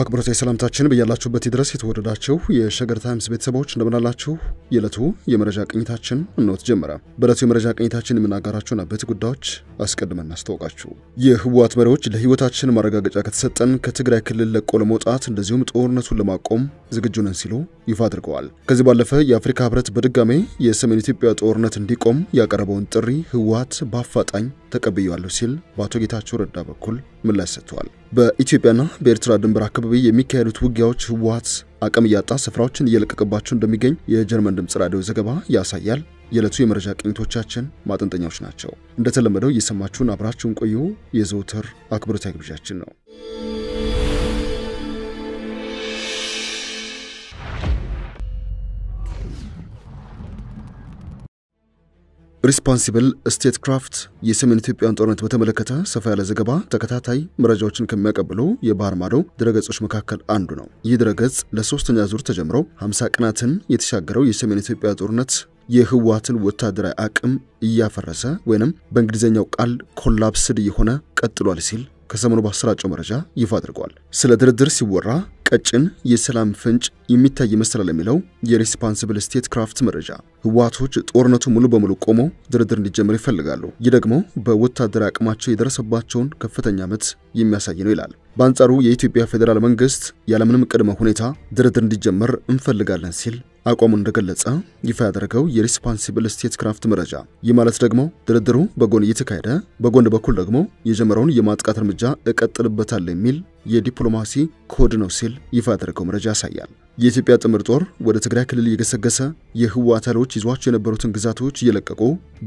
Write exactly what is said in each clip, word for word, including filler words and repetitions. አክብሮት የሰላምታችን በያላችሁበት ይድረስ የተወደዳችሁ የሸገር ታይምስ ቤተሰቦች እንደምን አላችሁ? የዕለቱ የመረጃ ቅኝታችን እንሆት ጀመረ። በዕለቱ የመረጃ ቅኝታችን የምናጋራችሁና በት ጉዳዮች አስቀድመን እናስተዋውቃችሁ። የህወሓት መሪዎች ለህይወታችን ማረጋገጫ ከተሰጠን ከትግራይ ክልል ለቆ ለመውጣት እንደዚሁም ጦርነቱን ለማቆም ዝግጁ ነን ሲሉ ይፋ አድርገዋል። ከዚህ ባለፈ የአፍሪካ ህብረት በድጋሜ የሰሜን ኢትዮጵያ ጦርነት እንዲቆም ያቀረበውን ጥሪ ህወሓት በአፋጣኝ ተቀብያለሁ ሲል በአቶ ጌታቸው ረዳ በኩል ምላሽ ሰጥቷል። በኢትዮጵያና በኤርትራ ድንበር አካባቢ የሚካሄዱት ውጊያዎች ህወሓት አቅም ያጣ ስፍራዎችን እየለቀቀባቸው እንደሚገኝ የጀርመን ድምጽ ራዲዮ ዘገባ ያሳያል። የዕለቱ የመረጃ ቅኝቶቻችን ማጠንጠኛዎች ናቸው። እንደተለመደው እየሰማችሁን አብራችሁን ቆዩ የዘውትር አክብሮታዊ ግብዣችን ነው። Responsible Statecraft የሰሜን ኢትዮጵያን ጦርነት በተመለከተ ሰፋ ያለ ዘገባ ተከታታይ መረጃዎችን ከመቀበሉ የባህር ማዶ ድረገጾች መካከል አንዱ ነው። ይህ ድረገጽ ለሶስተኛ ዙር ተጀምሮ ሃምሳ ቀናትን የተሻገረው የሰሜን ኢትዮጵያ ጦርነት የህወሓትን ወታደራዊ አቅም እያፈረሰ ወይንም በእንግሊዘኛው ቃል ኮላፕስድ የሆነ ቀጥሏል ሲል ከሰሞኑ ባሰራጨው መረጃ ይፋ አድርጓል። ስለ ድርድር ሲወራ ቀጭን የሰላም ፍንጭ የሚታይ መስላል የሚለው የሪስፖንሲብል ስቴት ክራፍት መረጃ ህወሓቶች ጦርነቱ ሙሉ በሙሉ ቆሞ ድርድር እንዲጀምር ይፈልጋሉ። ይህ ደግሞ በወታደራዊ አቅማቸው የደረሰባቸውን ከፍተኛ ዓመት የሚያሳይ ነው ይላል። በአንጻሩ የኢትዮጵያ ፌደራል መንግስት ያለምንም ቅድመ ሁኔታ ድርድር እንዲጀምር እንፈልጋለን ሲል አቋሙን እንደገለጸ ይፋ ያደረገው የሪስፖንሲብል ስቴት ክራፍት መረጃ ይህ ማለት ደግሞ ድርድሩ በጎን እየተካሄደ በጎን በኩል ደግሞ የጀመረውን የማጥቃት እርምጃ እቀጥልበታል የሚል የዲፕሎማሲ ኮድ ነው ሲል ይፋ ያደረገው መረጃ ያሳያል። የኢትዮጵያ ጥምር ጦር ወደ ትግራይ ክልል እየገሰገሰ የህወሓት ኃይሎች ይዟቸው የነበሩትን ግዛቶች እየለቀቁ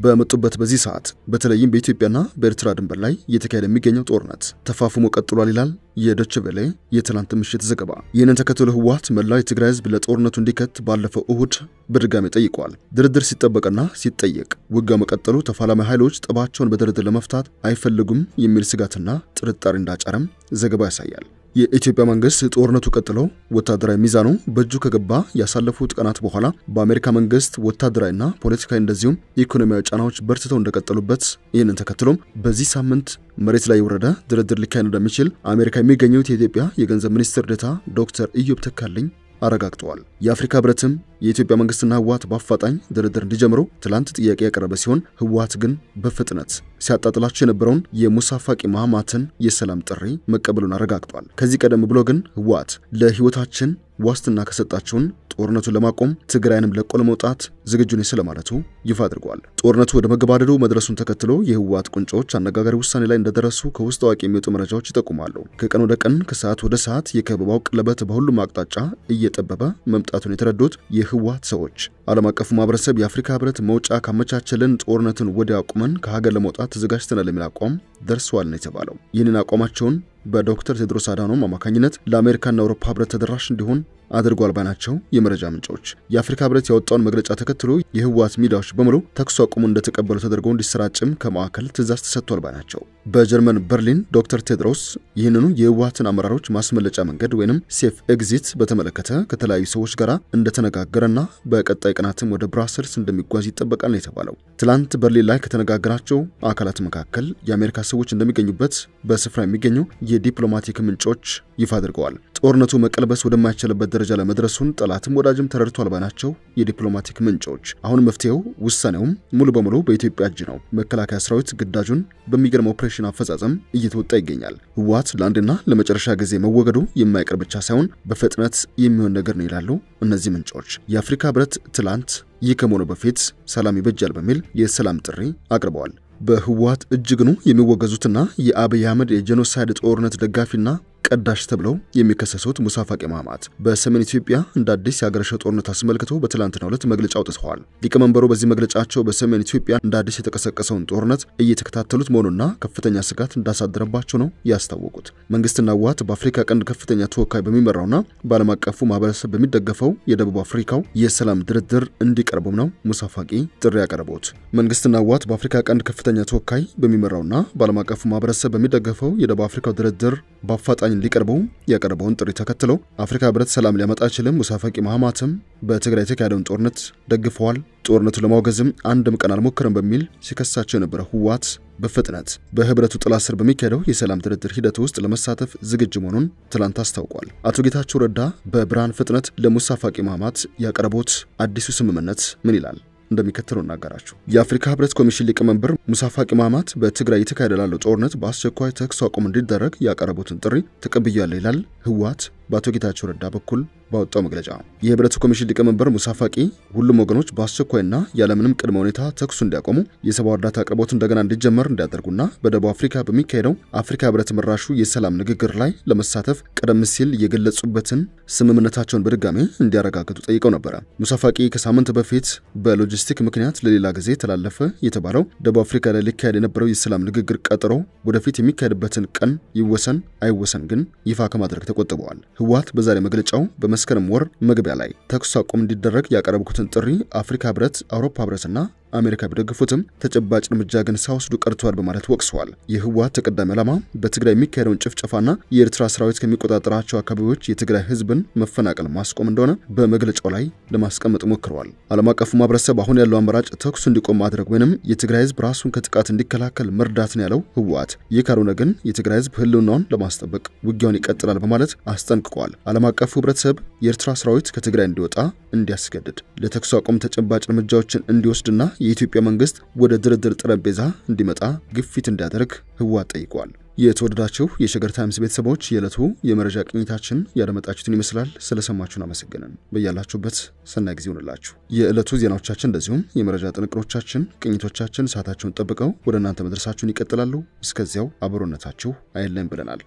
በመጡበት በዚህ ሰዓት በተለይም በኢትዮጵያና በኤርትራ ድንበር ላይ እየተካሄደ የሚገኘው ጦርነት ተፋፍሞ ቀጥሏል ይላል የዶይቼ ቬለ የትላንት ምሽት ዘገባ። ይህንን ተከትሎ ህወሓት መላው የትግራይ ህዝብ ለጦርነቱ እንዲከት ባለፈው እሁድ በድጋሜ ጠይቋል። ድርድር ሲጠበቅና ሲጠየቅ ውጊያው መቀጠሉ ተፋላሚ ኃይሎች ጠባቸውን በድርድር ለመፍታት አይፈልጉም የሚል ስጋትና ጥርጣሬ እንዳጫረም ዘገባ ያሳያል። የኢትዮጵያ መንግስት ጦርነቱ ቀጥሎ ወታደራዊ ሚዛኑ በእጁ ከገባ ያሳለፉት ቀናት በኋላ በአሜሪካ መንግስት ወታደራዊና ፖለቲካዊ እንደዚሁም ኢኮኖሚያዊ ጫናዎች በርትተው እንደቀጠሉበት ይህንን ተከትሎ በዚህ ሳምንት መሬት ላይ ወረዳ ድርድር ሊካሄድ እንደሚችል አሜሪካ የሚገኙት የኢትዮጵያ የገንዘብ ሚኒስትር ዴኤታ ዶክተር ኢዮብ ተካልኝ አረጋግጠዋል። የአፍሪካ ህብረትም የኢትዮጵያ መንግስትና ህወሓት በአፋጣኝ ድርድር እንዲጀምሩ ትላንት ጥያቄ ያቀረበ ሲሆን ህወሓት ግን በፍጥነት ሲያጣጥላቸው የነበረውን የሙሳፋቂ ማህማትን የሰላም ጥሪ መቀበሉን አረጋግጧል። ከዚህ ቀደም ብሎ ግን ህወሓት ለህይወታችን ዋስትና ከሰጣችሁን ጦርነቱን ለማቆም ትግራይንም ለቆ ለመውጣት ዝግጁ ነኝ ስለማለቱ ይፋ አድርጓል። ጦርነቱ ወደ መገባደዱ መድረሱን ተከትሎ የህወሓት ቁንጮች አነጋጋሪ ውሳኔ ላይ እንደደረሱ ከውስጥ አዋቂ የሚወጡ መረጃዎች ይጠቁማሉ። ከቀን ወደ ቀን ከሰዓት ወደ ሰዓት የከበባው ቅለበት በሁሉም አቅጣጫ እየጠበበ መምጣቱን የተረዱት የህወሓት ሰዎች ዓለም አቀፉ ማህበረሰብ የአፍሪካ ህብረት መውጫ ካመቻቸልን ጦርነቱን ወደ አቁመን ከሀገር ለመውጣት ተዘጋጅተናል የሚል አቋም ደርሷል ነው የተባለው። ይህንን አቋማቸውን በዶክተር ቴድሮስ አድሃኖም አማካኝነት ለአሜሪካና አውሮፓ ህብረት ተደራሽ እንዲሆን አድርጓል ባናቸው የመረጃ ምንጮች የአፍሪካ ህብረት ያወጣውን መግለጫ ተከትሎ የህወሓት ሚዲያዎች በሙሉ ተኩስ አቁሙ እንደተቀበሉ ተደርጎ እንዲሰራጭም ከማዕከል ትዕዛዝ ተሰጥቷል ባናቸው። በጀርመን በርሊን ዶክተር ቴድሮስ ይህንኑ የህወሓትን አመራሮች ማስመለጫ መንገድ ወይንም ሴፍ ኤግዚት በተመለከተ ከተለያዩ ሰዎች ጋር እንደተነጋገረና በቀጣይ ቀናትም ወደ ብራስልስ እንደሚጓዝ ይጠበቃል ነው የተባለው። ትላንት በርሊን ላይ ከተነጋገራቸው አካላት መካከል የአሜሪካ ሰዎች እንደሚገኙበት በስፍራ የሚገኙ የዲፕሎማቲክ ምንጮች ይፋ አድርገዋል። ጦርነቱ መቀልበስ ወደማይችልበት ደረጃ ለመድረሱን ጠላትም ወዳጅም ተረድቷል ባናቸው የዲፕሎማቲክ ምንጮች አሁን መፍትሄው ውሳኔውም ሙሉ በሙሉ በኢትዮጵያ እጅ ነው። መከላከያ ሰራዊት ግዳጁን በሚገርም ኦፕሬሽን አፈጻጸም እየተወጣ ይገኛል። ህወሓት ለአንድና ለመጨረሻ ጊዜ መወገዱ የማይቀር ብቻ ሳይሆን በፍጥነት የሚሆን ነገር ነው ይላሉ እነዚህ ምንጮች። የአፍሪካ ህብረት ትላንት ይህ ከመሆኑ በፊት ሰላም ይበጃል በሚል የሰላም ጥሪ አቅርበዋል። በህወሓት እጅግኑ የሚወገዙትና የአብይ አህመድ የጄኖሳይድ ጦርነት ደጋፊና ቀዳሽ ተብለው የሚከሰሱት ሙሳፋቂ ማህማት በሰሜን ኢትዮጵያ እንደ አዲስ ያገረሸ ጦርነት አስመልክቶ በትላንትናው ዕለት መግለጫ አውጥተዋል። ሊቀመንበሩ በዚህ መግለጫቸው በሰሜን ኢትዮጵያ እንደ አዲስ የተቀሰቀሰውን ጦርነት እየተከታተሉት መሆኑና ከፍተኛ ስጋት እንዳሳደረባቸው ነው ያስታወቁት። መንግስትና ህወሓት በአፍሪካ ቀንድ ከፍተኛ ተወካይ በሚመራውና በዓለም አቀፉ ማህበረሰብ በሚደገፈው የደቡብ አፍሪካው የሰላም ድርድር እንዲቀርቡም ነው ሙሳፋቂ ጥሪ ያቀረቡት። መንግስትና ህወሓት በአፍሪካ ቀንድ ከፍተኛ ተወካይ በሚመራውና በዓለም አቀፉ ማህበረሰብ በሚደገፈው የደቡብ አፍሪካው ድርድር በአፋጣኝ ሊቀርቡ የቀርቡን ጥሪ ተከትሎ አፍሪካ ህብረት ሰላም ሊያመጣ ይችላል ሙሳፋቂ መሐማትም በትግራይ ተካሄደውን ጦርነት ደግፈዋል ጦርነቱን ለማውገዝም አንድም ቀን አልሞከረም በሚል ሲከሳቸው ነበር ህዋት በፍጥነት በህብረቱ ጥላ ስር በሚካሄደው የሰላም ድርድር ሂደት ውስጥ ለመሳተፍ ዝግጁ መሆኑን ትላንት አስታውቋል አቶ ጌታቸው ረዳ በብራን ፍጥነት ለሙሳፋቂ መሐማት ያቀርቡት አዲሱ ስምምነት ምን ይላል እንደሚከተለው እናገራችሁ የአፍሪካ ህብረት ኮሚሽን ሊቀመንበር ሙሳፋቂ መሐማት በትግራይ ተካሄደላሉ ጦርነት በአስቸኳይ ተኩስ አቁም እንዲደረግ ያቀረቡትን ጥሪ ተቀብያለሁ ይላል ህዋት ባቶ ጌታቸው ረዳ በኩል ባወጣው መግለጫ የህብረት ኮሚሽን ሊቀመንበር ሙሳፋቂ ሁሉም ወገኖች በአስቸኳይና ያለምንም ቅድመ ሁኔታ ተኩስ እንዲያቆሙ የሰብዓዊ እርዳታ አቅርቦት እንደገና እንዲጀመር እንዲያደርጉና በደቡብ አፍሪካ በሚካሄደው አፍሪካ ህብረት መራሹ የሰላም ንግግር ላይ ለመሳተፍ ቀደም ሲል የገለጹበትን ስምምነታቸውን በድጋሚ እንዲያረጋግጡ ጠይቀው ነበር ሙሳፋቂ ከሳምንት በፊት በሎጂስቲክ ምክንያት ለሌላ ጊዜ ተላለፈ የተባለው ደቡብ አፍሪካ ላይ ሊካሄድ የነበረው የሰላም ንግግር ቀጠሮ ወደፊት የሚካሄድበትን ቀን ይወሰን አይወሰን ግን ይፋ ከማድረግ ተቆጥበዋል ህዋት በዛሬ መግለጫው በመስከረም ወር መግቢያ ላይ ተኩስ አቁም እንዲደረግ ያቀረቡትን ጥሪ አፍሪካ ህብረት አውሮፓ ህብረትና አሜሪካ በደግፉትም ተጨባጭ እርምጃ ግን ሳይወስዱ ቀርቷል በማለት ወቅሰዋል የህዋት ተቀዳሚ ዓላማ በትግራይ የሚካሄደውን ጭፍጨፋና የኤርትራ ሰራዊት ከሚቆጣጠራቸው አካባቢዎች የትግራይ ህዝብን መፈናቀል ማስቆም እንደሆነ በመግለጫው ላይ ለማስቀመጥ ሞክረዋል ዓለም አቀፉ ማህበረሰብ አሁን ያለው አማራጭ ተኩስ እንዲቆም ማድረግ ወይንም የትግራይ ህዝብ ራሱን ከጥቃት እንዲከላከል መርዳት ነው ያለው ህዋት የካሩነ ግን የትግራይ ህዝብ ህልውናውን ለማስጠበቅ ውጊያውን ይቀጥላል በማለት አስጠንቅቋል ዓለም አቀፉ ህብረተሰብ የኤርትራ ሰራዊት ከትግራይ እንዲወጣ እንዲያስገድድ ለተኩስ አቁም ተጨባጭ እርምጃዎችን እንዲወስድና የኢትዮጵያ መንግስት ወደ ድርድር ጠረጴዛ እንዲመጣ ግፊት እንዲያደርግ ህዋት ጠይቋል የተወደዳችሁ የሸገር ታይምስ ቤተሰቦች የዕለቱ የመረጃ ቅኝታችን ያደመጣችሁትን ይመስላል ስለሰማችሁን አመሰግናለን በእያላችሁበት ሰናይ ጊዜ ይሁንላችሁ የዕለቱ ዜናዎቻችን እንደዚሁም የመረጃ ጥንቅሮቻችን ቅኝቶቻችን ሰዓታቸውን ጠብቀው ወደ እናንተ መድረሳቸውን ይቀጥላሉ እስከዚያው አብሮነታችሁ አይለየን ብለናል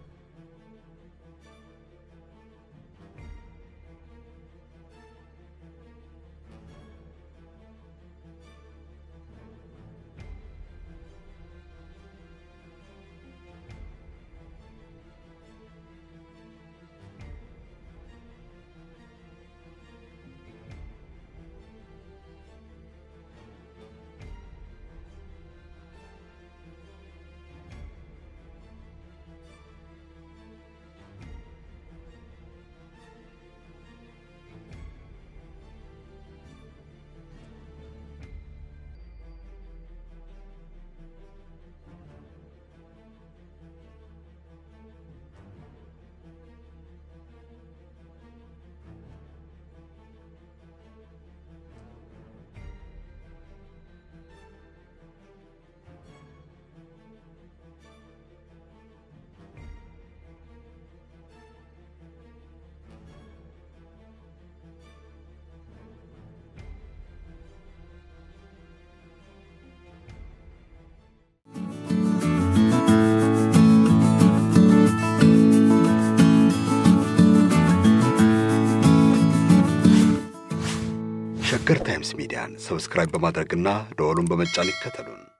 Sheger Times Media, subscribe በማድረግና ደወሉን በመጫን ይከተሉን